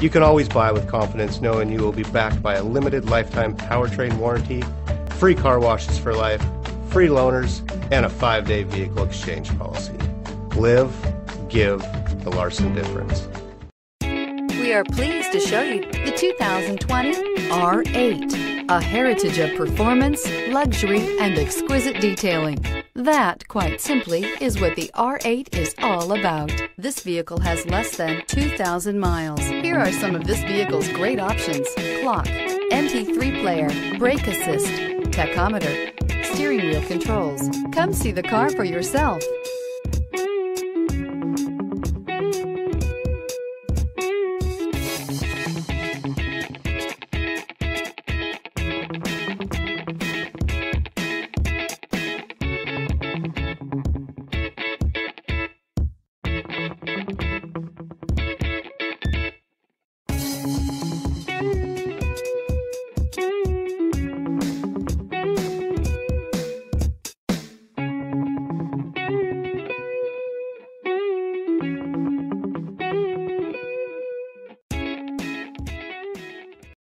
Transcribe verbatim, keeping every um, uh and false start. You can always buy with confidence knowing you will be backed by a limited lifetime powertrain warranty, free car washes for life, free loaners, and a five-day vehicle exchange policy. Live, give, the Larson difference. We are pleased to show you the two thousand twenty R eight, a heritage of performance, luxury, and exquisite detailing. That, quite simply, is what the R eight is all about. This vehicle has less than two thousand miles. Here are some of this vehicle's great options: clock, M P three player, brake assist, tachometer, steering wheel controls. Come see the car for yourself.